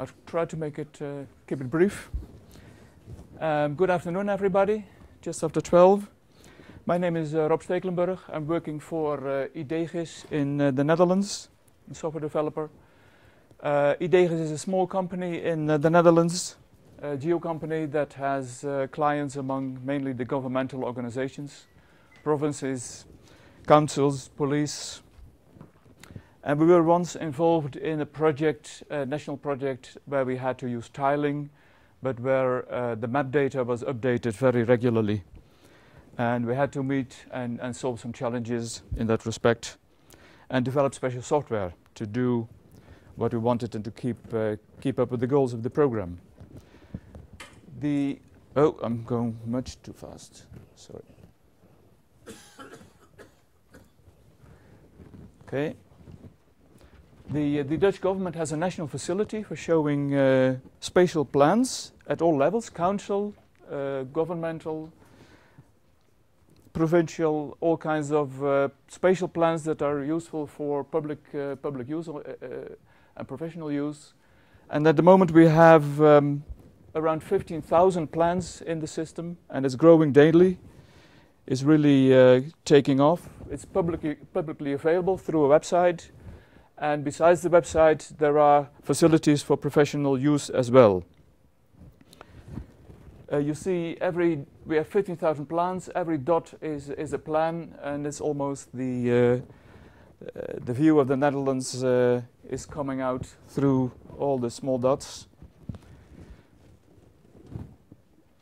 I'll try to make it, keep it brief. Good afternoon, everybody. Just after 12. My name is Rob Stekelenburg. I'm working for IDGIS in the Netherlands, a software developer. IDGIS is a small company in the Netherlands, a geo company that has clients among mainly the governmental organizations, provinces, councils, police. And we were once involved in a project, a national project, where we had to use tiling, but where the map data was updated very regularly. And we had to meet and solve some challenges in that respect and develop special software to do what we wanted and to keep up with the goals of the program. Oh, I'm going much too fast, sorry. Okay. The Dutch government has a national facility for showing spatial plans at all levels, council, governmental, provincial, all kinds of spatial plans that are useful for public use and professional use. And at the moment we have around 15,000 plans in the system, and it's growing daily. It's really taking off. It's publicly available through a website. And besides the website, there are facilities for professional use as well. You see, we have 15,000 plans. Every dot is a plan, and it's almost the view of the Netherlands is coming out through all the small dots.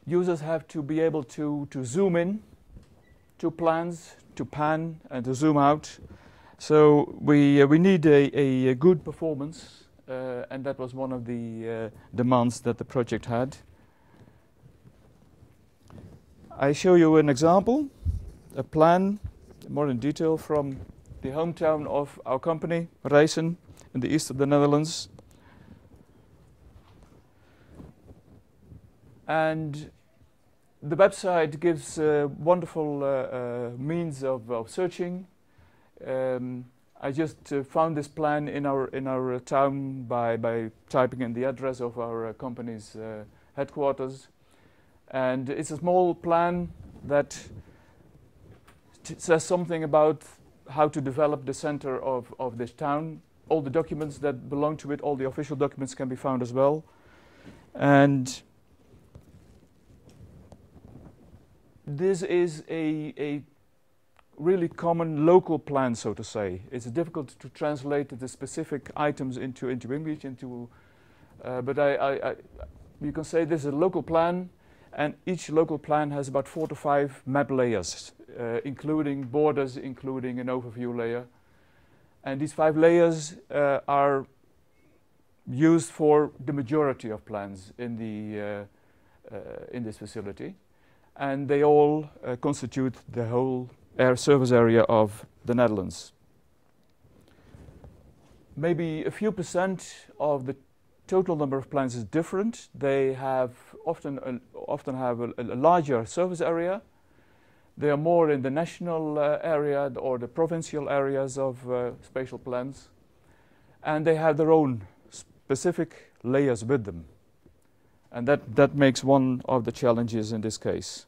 Users have to be able to zoom in to plans, to pan, and to zoom out. So we need a good performance, and that was one of the demands that the project had. I show you an example, a plan, more in detail, from the hometown of our company, Rijsen, in the east of the Netherlands. And the website gives wonderful means of searching. I just found this plan in our town by typing in the address of our company's headquarters, and it's a small plan that says something about how to develop the center of this town. All the documents that belong to it, all the official documents, can be found as well. And this is a really common local plan, so to say. It's difficult to translate the specific items into English, but you can say this is a local plan, and each local plan has about 4 to 5 map layers, including borders, including an overview layer. And these 5 layers are used for the majority of plans in this facility, and they all constitute the whole service area of the Netherlands. Maybe a few percent of the total number of plans is different. They have often have a larger service area. They are more in the national area or the provincial areas of spatial plans, and they have their own specific layers with them. And that makes one of the challenges in this case.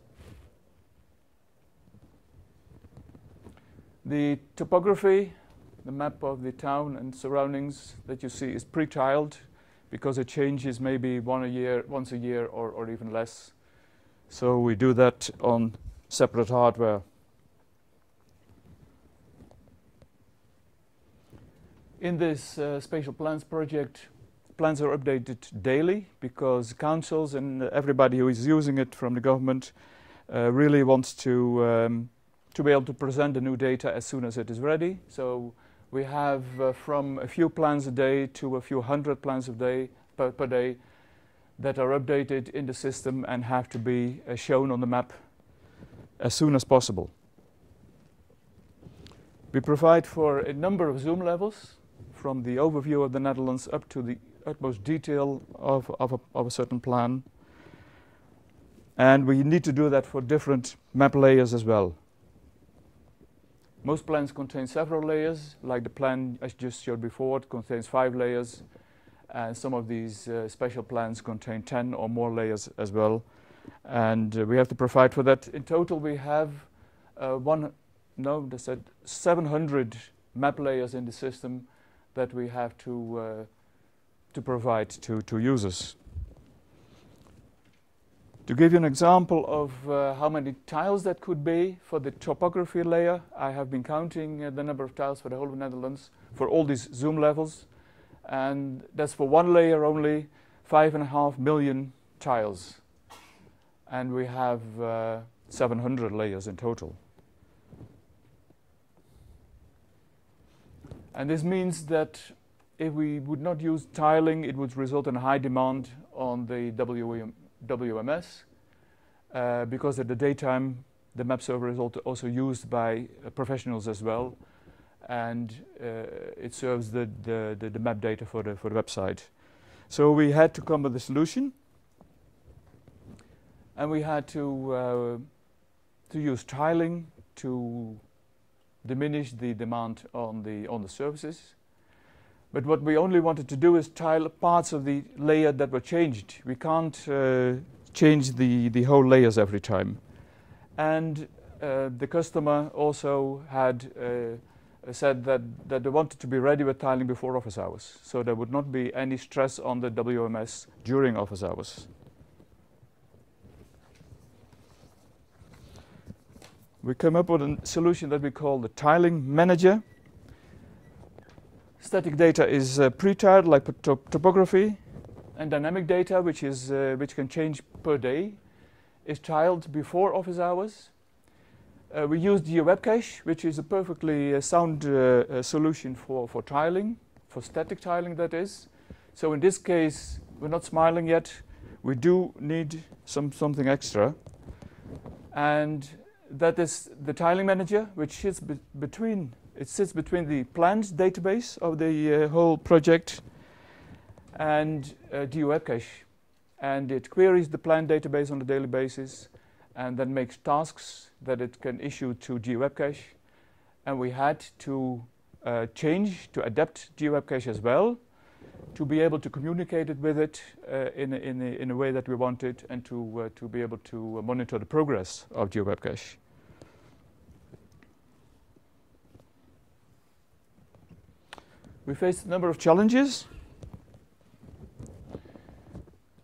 The topography, the map of the town and surroundings that you see, is pre-tiled, because it changes maybe once a year or even less. So we do that on separate hardware. In this spatial plans project, plans are updated daily, because councils and everybody who is using it from the government really wants to be able to present the new data as soon as it is ready. So we have from a few plans a day to a few hundred plans per day that are updated in the system and have to be shown on the map as soon as possible. We provide for a number of zoom levels, from the overview of the Netherlands up to the utmost detail of a certain plan. And we need to do that for different map layers as well. Most plans contain several layers, like the plan I just showed before. It contains 5 layers, And some of these special plans contain 10 or more layers as well. And we have to provide for that. In total, we have 700 map layers in the system that we have to provide to users. To give you an example of how many tiles that could be for the topography layer, I have been counting the number of tiles for the whole of the Netherlands for all these zoom levels. And that's for one layer only, 5.5 million tiles. And we have 700 layers in total. And this means that if we would not use tiling, it would result in high demand on the WMS, because at the daytime, the map server is also used by professionals as well. And it serves the map data for the website. So we had to come with a solution. And we had to use tiling to diminish the demand on the services. But what we only wanted to do is tile parts of the layer that were changed. We can't change the whole layers every time. And the customer also had said that they wanted to be ready with tiling before office hours. So there would not be any stress on the WMS during office hours. We came up with a solution that we call the Tiling Manager. Static data is pre-tiled, like topography, and dynamic data, which can change per day, is tiled before office hours. We used GeoWebCache, which is a perfectly sound solution for tiling, for static tiling, that is. So in this case, we're not smiling yet. We do need something extra, and that is the Tiling Manager, which sits between the plans database of the whole project and GeoWebCache, and it queries the plan database on a daily basis, and then makes tasks that it can issue to GeoWebCache. And we had to adapt GeoWebCache as well to be able to communicate with it in a way that we wanted, and to be able to monitor the progress of GeoWebCache. We faced a number of challenges.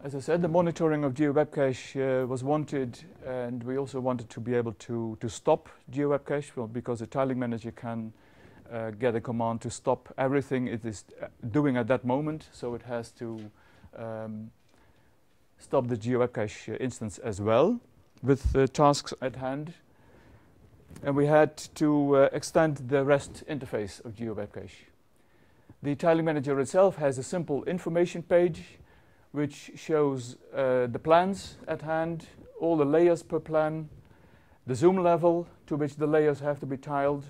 As I said, the monitoring of GeoWebCache was wanted, and we also wanted to be able to stop GeoWebCache, because the Tiling Manager can get a command to stop everything it is doing at that moment, so it has to stop the GeoWebCache instance as well with tasks at hand. And we had to extend the REST interface of GeoWebCache. The Tiling Manager itself has a simple information page which shows the plans at hand, all the layers per plan, the zoom level to which the layers have to be tiled.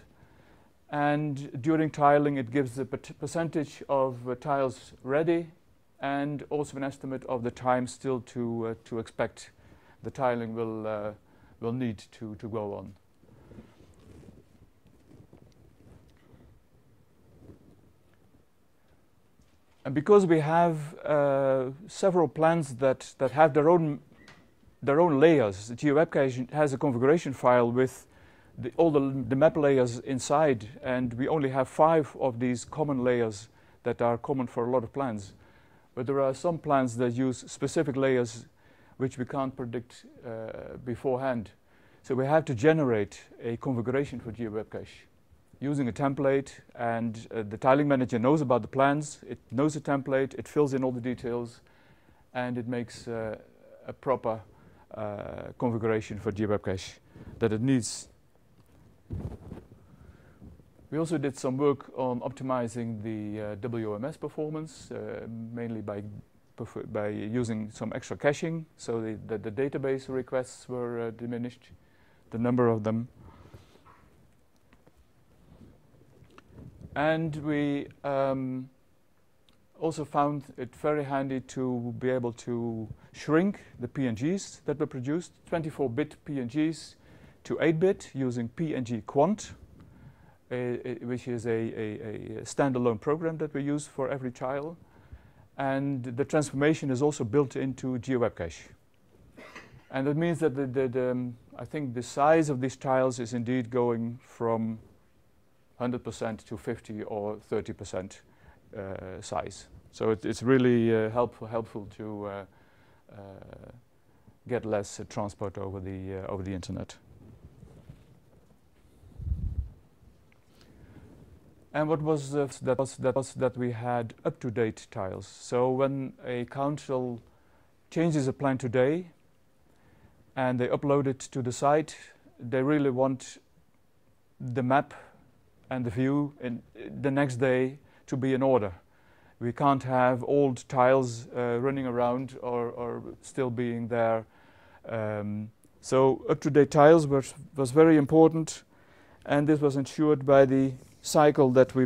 And during tiling, it gives the percentage of tiles ready, and also an estimate of the time still to expect the tiling will need to go on. And because we have several plans that have their own layers, the GeoWebCache has a configuration file with all the map layers inside, and we only have 5 of these common layers that are common for a lot of plans. But there are some plans that use specific layers which we can't predict beforehand. So we have to generate a configuration for GeoWebCache using a template, and the Tiling Manager knows about the plans, it knows the template, it fills in all the details, and it makes a proper configuration for GeoWebCache that it needs. We also did some work on optimizing the WMS performance, mainly by using some extra caching, so the database requests were diminished, the number of them. And we also found it very handy to be able to shrink the PNGs that were produced, 24-bit PNGs to 8-bit, using PNGQuant, which is a standalone program that we use for every tile. And the transformation is also built into GeoWebCache. And that means that I think the size of these tiles is indeed going from 100% to 50 or 30% size. So it's really helpful to get less transport over the internet. And what was that we had up-to-date tiles. So when a council changes a plan today and they upload it to the site, they really want the map and the view in the next day to be in order. We can't have old tiles running around or still being there. So up-to-date tiles was very important, and this was ensured by the cycle that we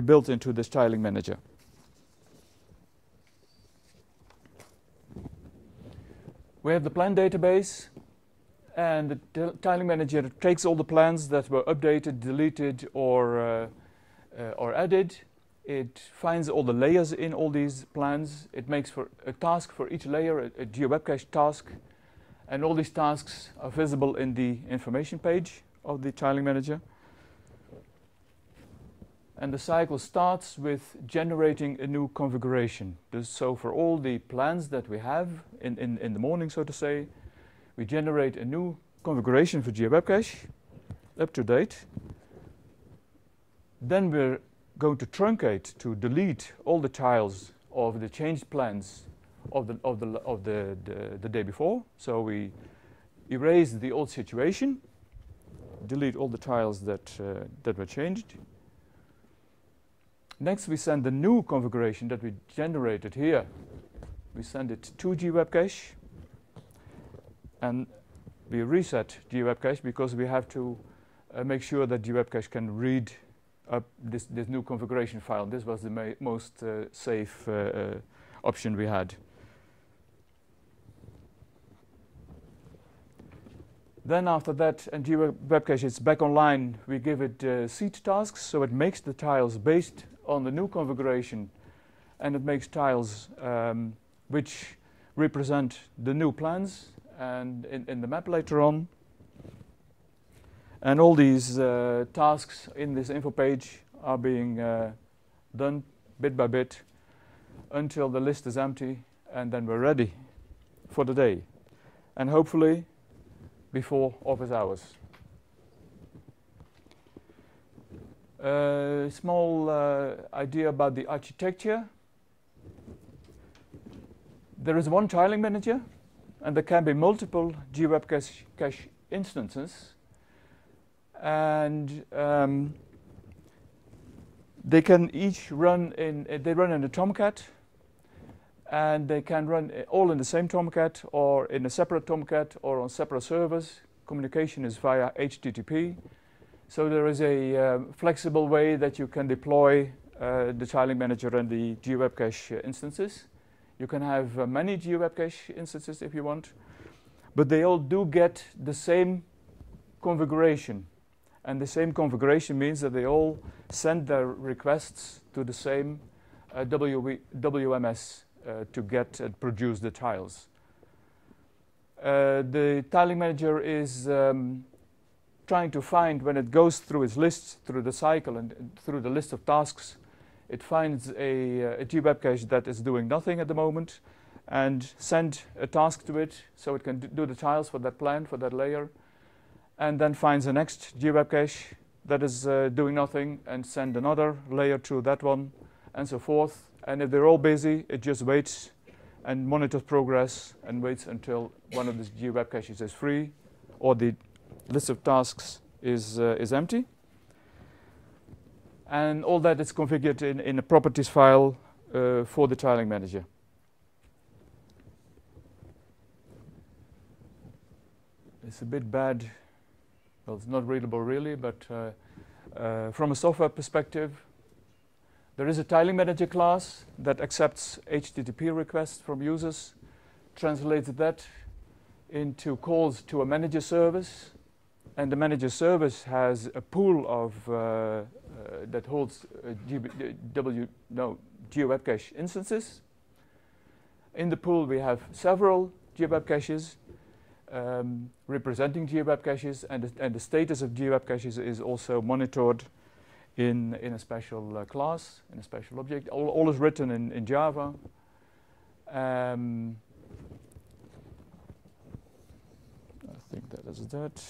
built into this tiling manager. We have the plan database, and the tiling manager takes all the plans that were updated, deleted, or added. It finds all the layers in all these plans. It makes for a task for each layer, a GeoWebCache task, and all these tasks are visible in the information page of the tiling manager. And the cycle starts with generating a new configuration. So for all the plans that we have in the morning, so to say, we generate a new configuration for GeoWebCache, up to date. Then we're going to truncate, to delete all the tiles of the changed plans of the day before. So we erase the old situation, delete all the tiles that were changed. Next, we send the new configuration that we generated here. We send it to GeoWebCache, and we reset GeoWebCache because we have to make sure that GeoWebCache can read up this new configuration file. This was the most safe option we had. Then after that, and GeoWebCache is back online, we give it seed tasks, so it makes the tiles based on the new configuration, and it makes tiles which represent the new plans and in the map later on. And all these tasks in this info page are being done bit by bit until the list is empty, and then we're ready for the day, and hopefully before office hours. A small idea about the architecture. There is one tiling manager, and there can be multiple GeoWebCache instances, and they can each run in a Tomcat, and they can run all in the same Tomcat or in a separate Tomcat or on separate servers. Communication is via HTTP. So there is a flexible way that you can deploy the tiling manager and the GeoWebCache instances. You can have many GeoWebCache instances if you want, but they all do get the same configuration. And the same configuration means that they all send their requests to the same WMS to get and produce the tiles. The tiling manager is trying to find, when it goes through its lists, through the cycle and through the list of tasks, it finds a GeoWebCache that is doing nothing at the moment, and send a task to it so it can do the tiles for that plan, for that layer, and then finds the next GeoWebCache that is doing nothing, and send another layer to that one, and so forth. And if they're all busy, it just waits and monitors progress and waits until one of the GeoWebCaches is free or the list of tasks is empty. And all that is configured in a properties file for the tiling manager. It's a bit bad. Well, it's not readable really, but from a software perspective, there is a tiling manager class that accepts HTTP requests from users, translates that into calls to a manager service, and the manager service has a pool of that holds GeoWebCache instances, In the pool, we have several GeoWeb caches representing GeoWeb caches, and the status of GeoWeb caches is also monitored in a special class, in a special object. All is written in Java. I think that is that.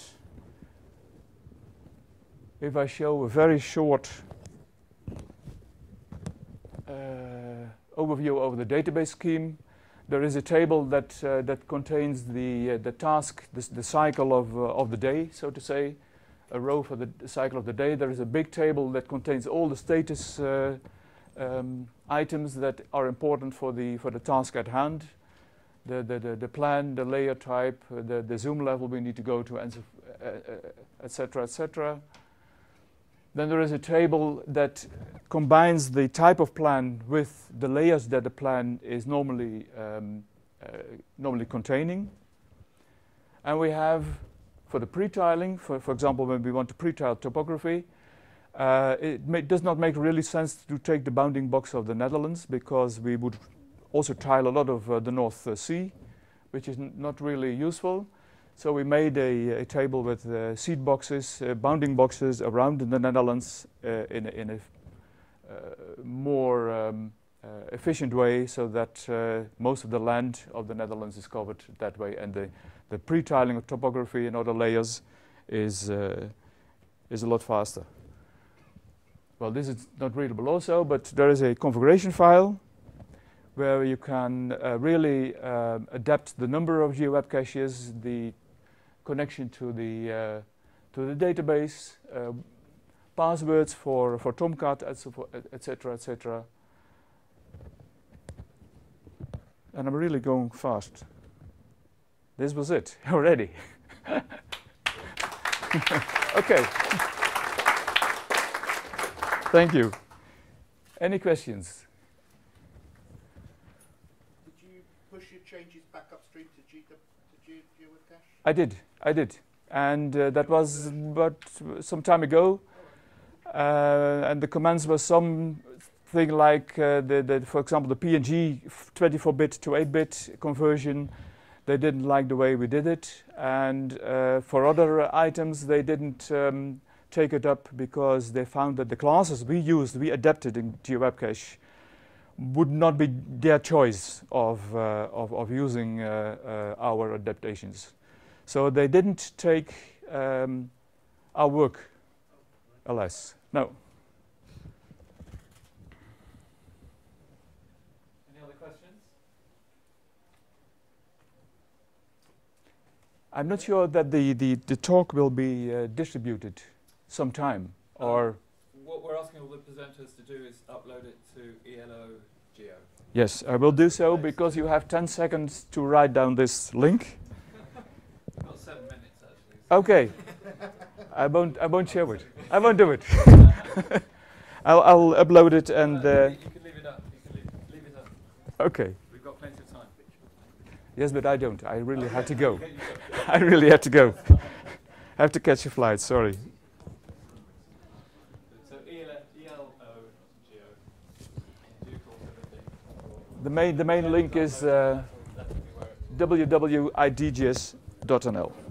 If I show a very short overview of the database scheme, there is a table that contains the task, the cycle of the day, so to say, a row for the cycle of the day. There is a big table that contains all the status items that are important for the task at hand. The plan, the layer type, the zoom level we need to go to, and etc., etc. Then there is a table that combines the type of plan with the layers that the plan is normally containing. And we have, for the pre-tiling, for example, when we want to pre-tile topography, it does not make really sense to take the bounding box of the Netherlands, because we would also tile a lot of the North Sea, which is not really useful. So we made a table with seed boxes, bounding boxes around the Netherlands in a more efficient way, so that most of the land of the Netherlands is covered that way, and the pre-tiling of topography and other layers is a lot faster. Well, this is not readable also, but there is a configuration file where you can really adapt the number of GeoWeb caches, the connection to the database, passwords for Tomcat, etc., etc. And I'm really going fast. This was it already. Okay. Thank you. Any questions? Push your changes back upstream to GeoWebCache? I did. And that was but some time ago. And the commands were something like, for example, the PNG 24-bit to 8-bit conversion. They didn't like the way we did it. And for other items, they didn't take it up, because they found that the classes we adapted in GeoWebCache, would not be their choice of using our adaptations. So they didn't take our work, alas. No. Any other questions? I'm not sure that the talk will be distributed sometime, or... What we're asking all the presenters to do is upload it to ELO Geo. Yes, I will do so, because you have 10 seconds to write down this link. Not 7 minutes, actually. So okay. I won't share it. I won't do it. I'll upload it, and... you can leave it up. You can leave it up. Okay. We've got plenty of time. Yes, but I don't. I really had to go. I really had to go. I have to catch a flight, sorry. The main link is www.idgis.nl.